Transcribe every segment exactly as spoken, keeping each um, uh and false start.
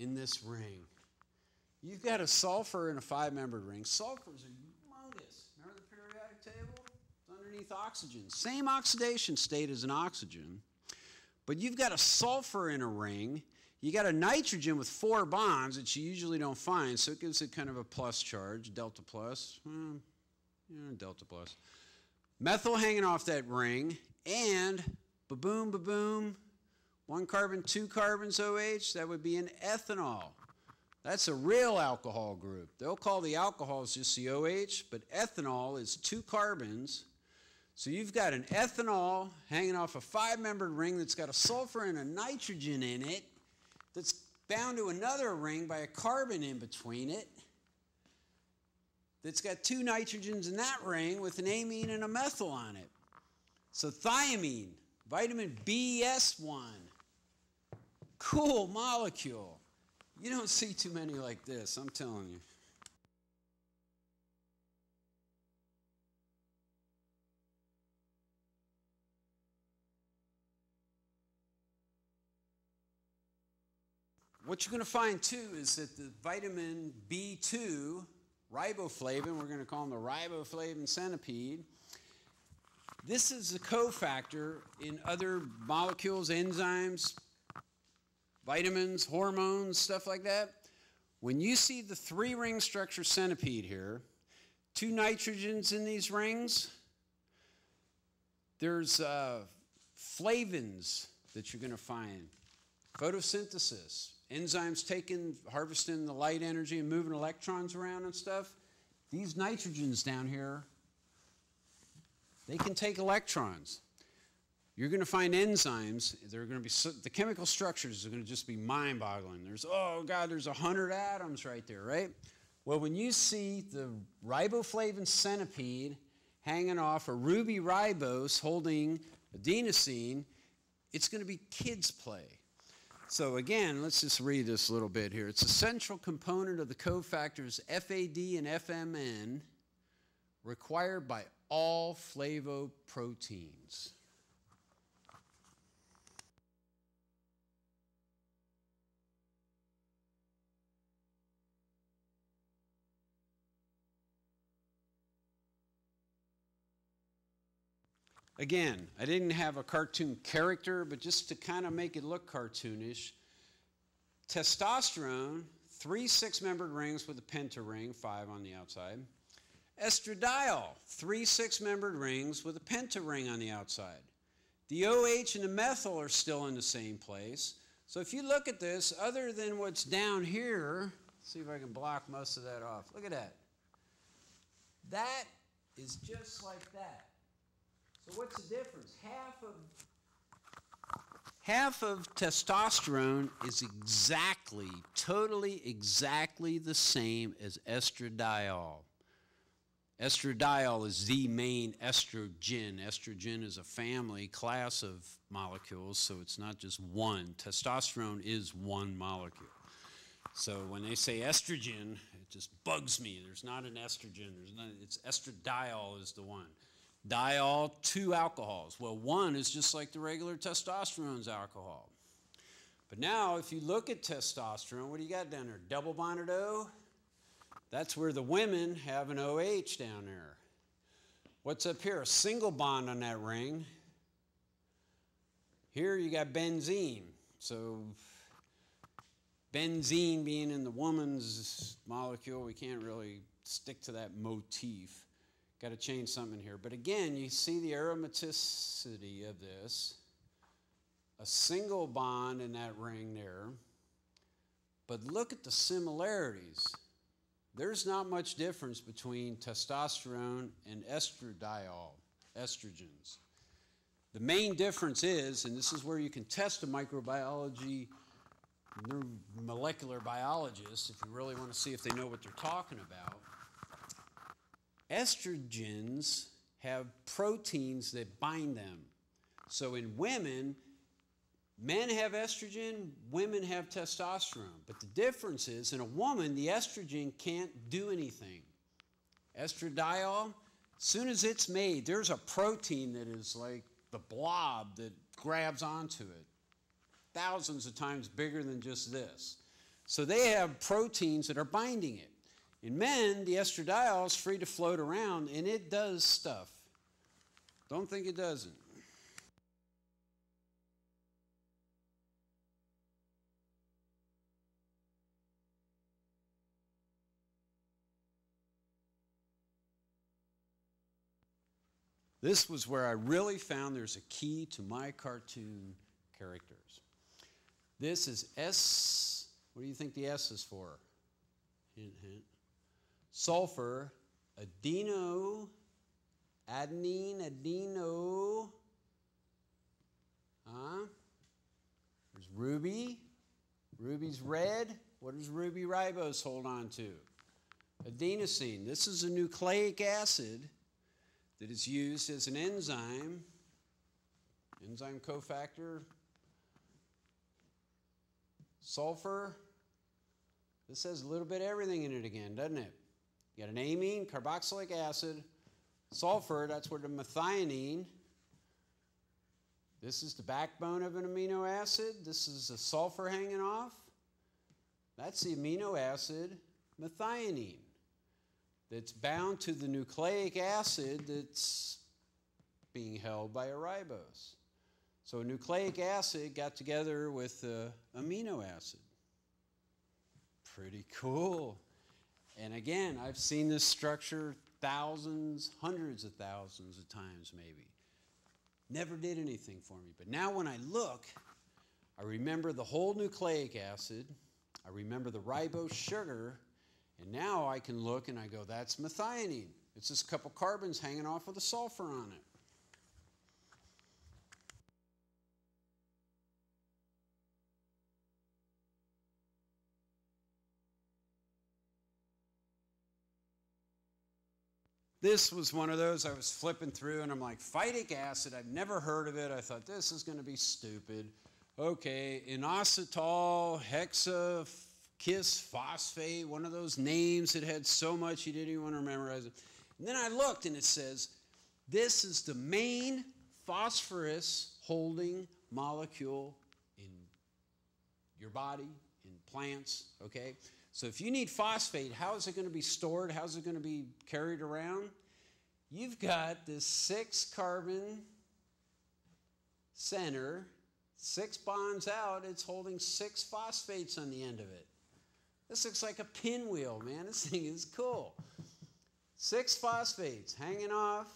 in this ring. You've got a sulfur in a five-membered ring. Sulfurs are humongous. Remember the periodic table? It's underneath oxygen. Same oxidation state as an oxygen, but you've got a sulfur in a ring. You got a nitrogen with four bonds that you usually don't find, so it gives it kind of a plus charge, delta plus, hmm, yeah, delta plus. Methyl hanging off that ring, and ba-boom, ba-boom, one carbon, two carbons O H, that would be an ethanol. That's a real alcohol group. They'll call the alcohols just the O H, but ethanol is two carbons. So you've got an ethanol hanging off a five-membered ring that's got a sulfur and a nitrogen in it, that's bound to another ring by a carbon in between it, that's got two nitrogens in that ring with an amine and a methyl on it. So thiamine, vitamin B S one, cool molecule. You don't see too many like this, I'm telling you. What you're going to find, too, is that the vitamin B two, riboflavin, we're going to call them the riboflavin centipede, this is a cofactor in other molecules, enzymes, vitamins, hormones, stuff like that. When you see the three-ring structure centipede here, two nitrogens in these rings, there's uh, flavins that you're going to find. Photosynthesis, enzymes taking, harvesting the light energy and moving electrons around and stuff. These nitrogens down here, they can take electrons. You're going to find enzymes, they're going to be, the chemical structures are going to just be mind-boggling. There's, oh God, there's one hundred atoms right there, right? Well, when you see the riboflavin centipede hanging off a ruby ribose holding adenosine, it's going to be kids' play. So again, let's just read this a little bit here. It's a central component of the cofactors F A D and F M N required by all flavoproteins. Again, I didn't have a cartoon character, but just to kind of make it look cartoonish, testosterone, three six-membered rings with a pentaring, five on the outside. Estradiol, three six-membered rings with a pentaring on the outside. The O H and the methyl are still in the same place. So if you look at this, other than what's down here, see if I can block most of that off. Look at that. That is just like that. So what's the difference? Half of, half of testosterone is exactly, totally exactly the same as estradiol. Estradiol is the main estrogen. Estrogen is a family class of molecules, so it's not just one. Testosterone is one molecule. So when they say estrogen, it just bugs me. There's not an estrogen. There's not, it's estradiol is the one. Diol, two alcohols. Well, one is just like the regular testosterone's alcohol. But now, if you look at testosterone, what do you got down there? Double bonded O? That's where the women have an O H down there. What's up here? A single bond on that ring. Here you got benzene. So benzene being in the woman's molecule, we can't really stick to that motif. Got to change something here. But again, you see the aromaticity of this. A single bond in that ring there. But look at the similarities. There's not much difference between testosterone and estradiol, estrogens. The main difference is, and this is where you can test a microbiology, molecular biologist if you really want to see if they know what they're talking about. Estrogens have proteins that bind them. So in women, men have estrogen, women have testosterone. But the difference is, in a woman, the estrogen can't do anything. Estradiol, as soon as it's made, there's a protein that is like the blob that grabs onto it. Thousands of times bigger than just this. So they have proteins that are binding it. In men, the estradiol is free to float around, and it does stuff. Don't think it doesn't. This was where I really found there's a key to my cartoon characters. This is S. What do you think the S is for? Hint, hint. Sulfur, adeno, adenine, adeno. Huh? There's ruby. Ruby's red. What does ruby ribose hold on to? Adenosine. This is a nucleic acid that is used as an enzyme, enzyme cofactor. Sulfur, this has a little bit of everything in it again, doesn't it? You got an amine, carboxylic acid, sulfur, that's where the methionine, this is the backbone of an amino acid, this is the sulfur hanging off, that's the amino acid methionine that's bound to the nucleic acid that's being held by a ribose. So a nucleic acid got together with uh, amino acid. Pretty cool. And again, I've seen this structure thousands, hundreds of thousands of times maybe. Never did anything for me. But now when I look, I remember the whole nucleic acid. I remember the ribose sugar. And now I can look and I go, that's methionine. It's just a couple carbons hanging off with a sulfur on it. This was one of those I was flipping through and I'm like, phytic acid, I've never heard of it. I thought, this is going to be stupid. Okay, inositol hexakis phosphate, one of those names that had so much you didn't even want to memorize it. And then I looked and it says, this is the main phosphorus holding molecule in your body, in plants, okay? So if you need phosphate, how is it going to be stored? How is it going to be carried around? You've got this six carbon center, six bonds out, it's holding six phosphates on the end of it. This looks like a pinwheel, man. This thing is cool. Six phosphates hanging off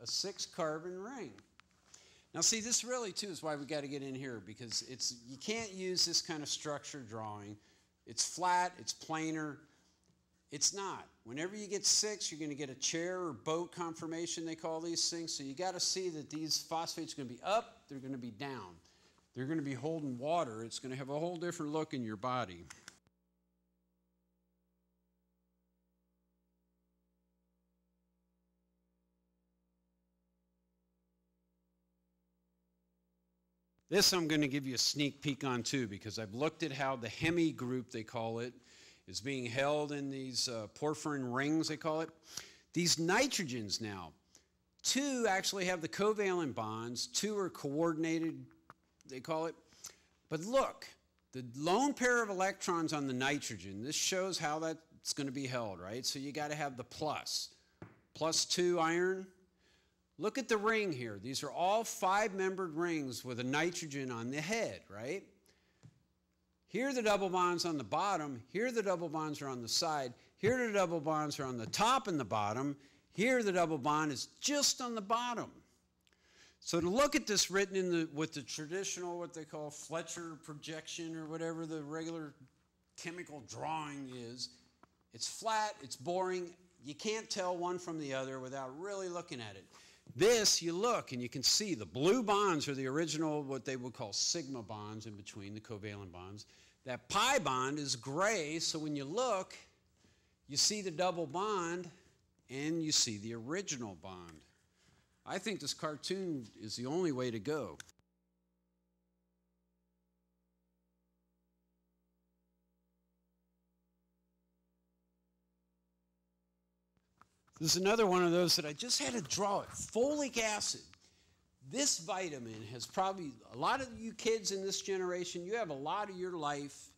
a six carbon ring. Now see, this really too is why we got to get in here, because it's, you can't use this kind of structure drawing. It's flat, it's planar. It's not. Whenever you get six, you're going to get a chair or boat conformation, they call these things. So you got to see that these phosphates are going to be up, they're going to be down. They're going to be holding water. It's going to have a whole different look in your body. This I'm going to give you a sneak peek on too, because I've looked at how the hemi group, they call it, is being held in these uh, porphyrin rings, they call it. These nitrogens now, two actually have the covalent bonds, two are coordinated, they call it. But look, the lone pair of electrons on the nitrogen, this shows how that's going to be held, right? So you got to have the plus, plus two iron. Look at the ring here. These are all five-membered rings with a nitrogen on the head, right? Here the double bonds on the bottom. Here the double bonds are on the side. Here the double bonds are on the top and the bottom. Here the double bond is just on the bottom. So to look at this written in the, with the traditional, what they call Fletcher projection or whatever the regular chemical drawing is, it's flat, it's boring. You can't tell one from the other without really looking at it. This, you look and you can see the blue bonds are the original, what they would call sigma bonds in between the covalent bonds. That pi bond is gray, so when you look, you see the double bond and you see the original bond. I think this cartoon is the only way to go. This is another one of those that I just had to draw it. Folic acid. This vitamin has probably, a lot of you kids in this generation, you have a lot of your life